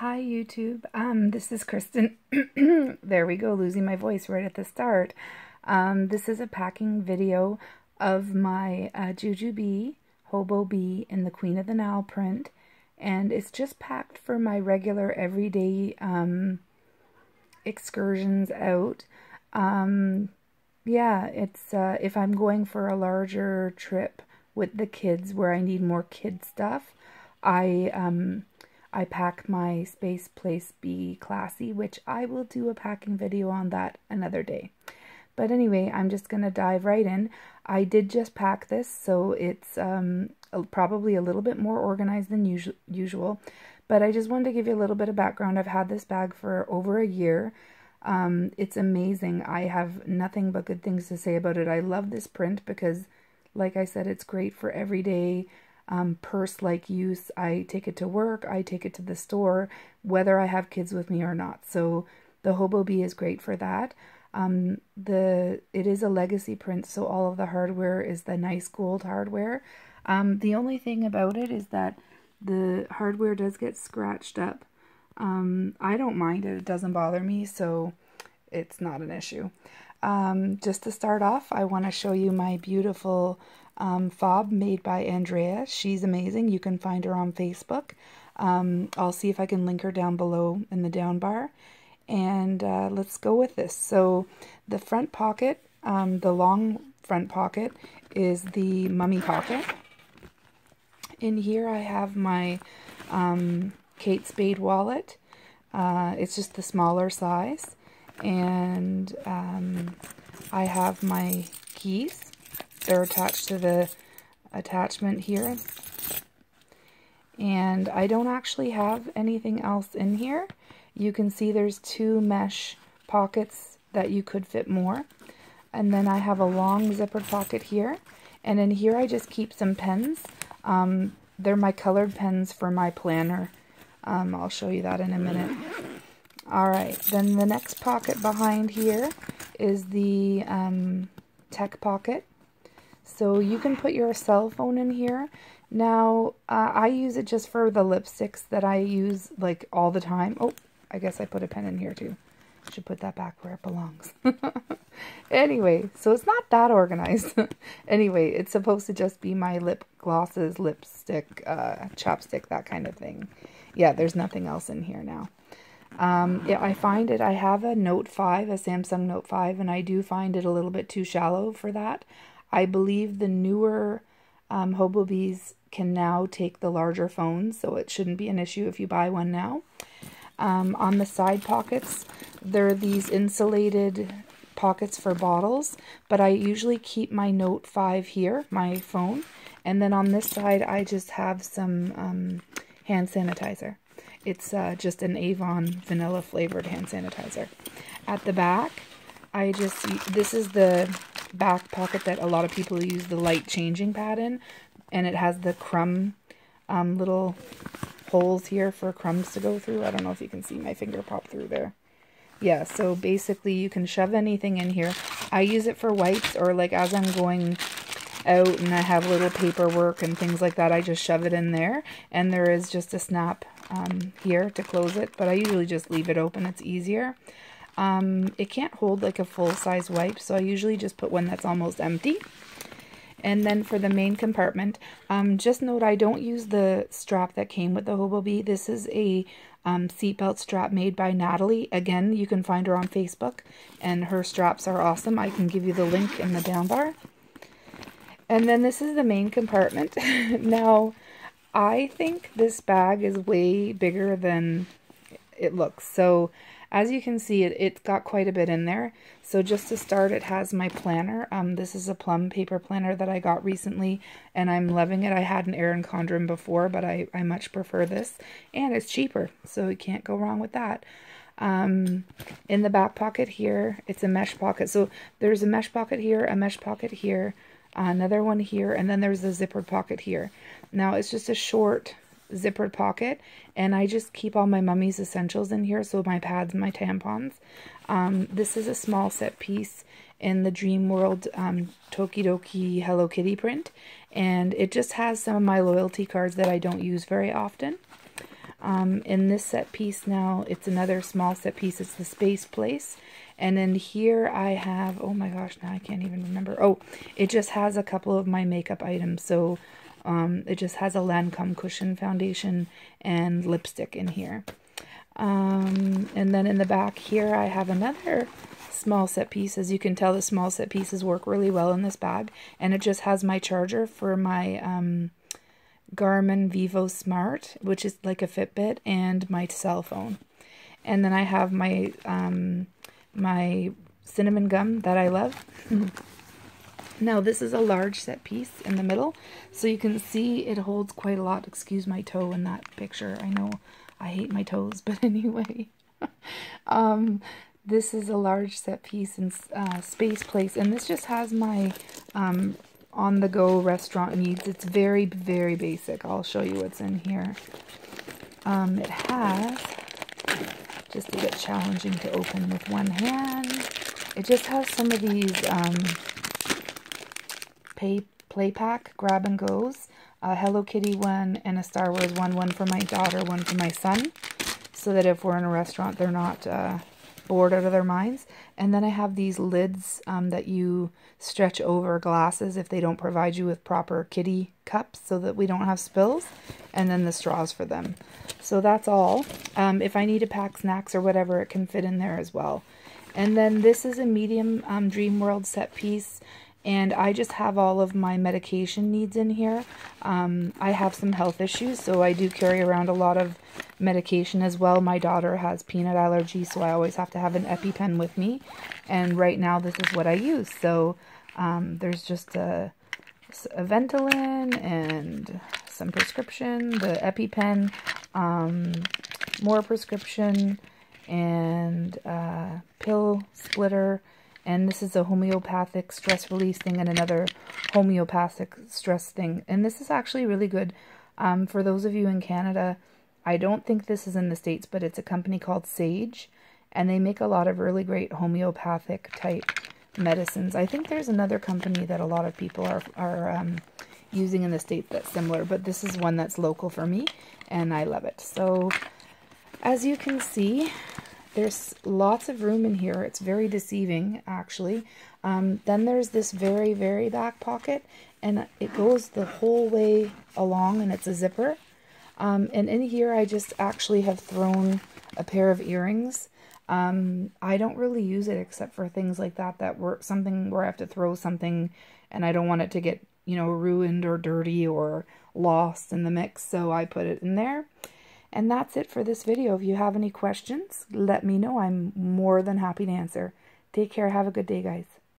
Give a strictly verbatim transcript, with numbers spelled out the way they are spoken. Hi YouTube, um, this is Kristen. There we go, losing my voice right at the start. Um, this is a packing video of my uh, Ju-Ju-Be, HoboBe, and the Queen of the Nile print. And it's just packed for my regular everyday um, excursions out. Um, yeah, it's uh, if I'm going for a larger trip with the kids where I need more kid stuff, I... Um, I pack my Space Place Be Claddy, which I will do a packing video on that another day. But anyway, I'm just going to dive right in. I did just pack this, so it's um, probably a little bit more organized than usu usual. But I just wanted to give you a little bit of background. I've had this bag for over a year. Um, it's amazing. I have nothing but good things to say about it. I love this print because, like I said, it's great for everyday Um, purse-like use. I take it to work, I take it to the store, whether I have kids with me or not. So the HoboBe is great for that. Um, the it is a legacy print, so all of the hardware is the nice gold hardware. Um, the only thing about it is that the hardware does get scratched up. Um, I don't mind it, it doesn't bother me, so it's not an issue. Um, just to start off, I want to show you my beautiful um, fob made by Andrea. She's amazing. You can find her on Facebook. Um, I'll see if I can link her down below in the down bar. And uh, let's go with this. So the front pocket, um, the long front pocket, is the mummy pocket. In here I have my um, Kate Spade wallet. Uh, it's just the smaller size. And um, I have my keys. They're attached to the attachment here. And I don't actually have anything else in here. You can see there's two mesh pockets that you could fit more. And then I have a long zipper pocket here. And in here I just keep some pens. Um, they're my colored pens for my planner. Um, I'll show you that in a minute. Alright, then the next pocket behind here is the um, tech pocket. So you can put your cell phone in here. Now, uh, I use it just for the lipsticks that I use like all the time. Oh, I guess I put a pen in here too. I should put that back where it belongs. Anyway, so it's not that organized. Anyway, it's supposed to just be my lip glosses, lipstick, uh, chapstick, that kind of thing. Yeah, there's nothing else in here now. Um, yeah, I find it, I have a Note five, a Samsung Note five, and I do find it a little bit too shallow for that. I believe the newer um, HoboBes can now take the larger phones, so it shouldn't be an issue if you buy one now. Um, on the side pockets, there are these insulated pockets for bottles, but I usually keep my Note five here, my phone, and then on this side I just have some um, hand sanitizer. It's uh, just an Avon vanilla flavored hand sanitizer. At the back, I just, this is the back pocket that a lot of people use the light changing pad in, and it has the crumb um, little holes here for crumbs to go through. I don't know if you can see my finger pop through there. Yeah, so basically you can shove anything in here. I use it for wipes, or like as I'm going out and I have little paperwork and things like that, I just shove it in there, and there is just a snap um, here to close it, but I usually just leave it open, it's easier. Um, it can't hold like a full-size wipe, so I usually just put one that's almost empty. And then for the main compartment, um, just note I don't use the strap that came with the HoboBe. This is a um, seatbelt strap made by Natalie. Again, you can find her on Facebook, and her straps are awesome. I can give you the link in the down bar. And then this is the main compartment. Now, I think this bag is way bigger than it looks. So, as you can see, it, it's got quite a bit in there. So, just to start, it has my planner. Um, this is a plum paper planner that I got recently, and I'm loving it. I had an Erin Condren before, but I, I much prefer this. And it's cheaper, so you can't go wrong with that. Um, in the back pocket here, it's a mesh pocket. So, there's a mesh pocket here, a mesh pocket here, another one here, and then there's a zippered pocket here. Now it's just a short zippered pocket, and I just keep all my mummy's essentials in here, so my pads and my tampons. Um, this is a small set piece in the Dream World um, Tokidoki Hello Kitty print, and it just has some of my loyalty cards that I don't use very often. Um, in this set piece now, it's another small set piece. It's the Space Place. And then here I have, oh my gosh, now I can't even remember. Oh, it just has a couple of my makeup items. So um, it just has a Lancome cushion foundation and lipstick in here. Um, and then in the back here, I have another small set piece. As you can tell, the small set pieces work really well in this bag. And it just has my charger for my um, Garmin Vivo Smart, which is like a Fitbit, and my cell phone. And then I have my um, my cinnamon gum that I love. Now this is a large set piece in the middle, so you can see it holds quite a lot. Excuse my toe in that picture. I know I hate my toes, but anyway. um, this is a large set piece in uh, Space Place, and this just has my um, on-the-go restaurant needs. It's very, very basic. I'll show you what's in here. Um, it has, just a bit challenging to open with one hand. It just has some of these um, pay, play pack grab-and-goes. A Hello Kitty one and a Star Wars one, one for my daughter, one for my son, so that if we're in a restaurant, they're not uh, bored out of their minds. And then I have these lids um, that you stretch over glasses if they don't provide you with proper kitty cups, so that we don't have spills, and then the straws for them. So that's all. Um, if I need to pack snacks or whatever, it can fit in there as well. And then this is a medium um, Dream World set piece. And I just have all of my medication needs in here. Um, I have some health issues, so I do carry around a lot of medication as well. My daughter has peanut allergy, so I always have to have an EpiPen with me. And right now, this is what I use. So um, there's just a, a Ventolin and some prescription, the EpiPen, um, more prescription, and uh, pill splitter. And this is a homeopathic stress release thing and another homeopathic stress thing. And this is actually really good. Um, for those of you in Canada, I don't think this is in the States, but it's a company called Sage. And they make a lot of really great homeopathic type medicines. I think there's another company that a lot of people are, are um, using in the States that's similar. But this is one that's local for me, and I love it. So, as you can see, there's lots of room in here. It's very deceiving, actually. Um, then there's this very, very back pocket, and it goes the whole way along, and it's a zipper. Um, and in here, I just actually have thrown a pair of earrings. Um, I don't really use it except for things like that, that were something where I have to throw something, and I don't want it to get, you know, ruined or dirty or lost in the mix, so I put it in there. And that's it for this video. If you have any questions, let me know. I'm more than happy to answer. Take care. Have a good day, guys.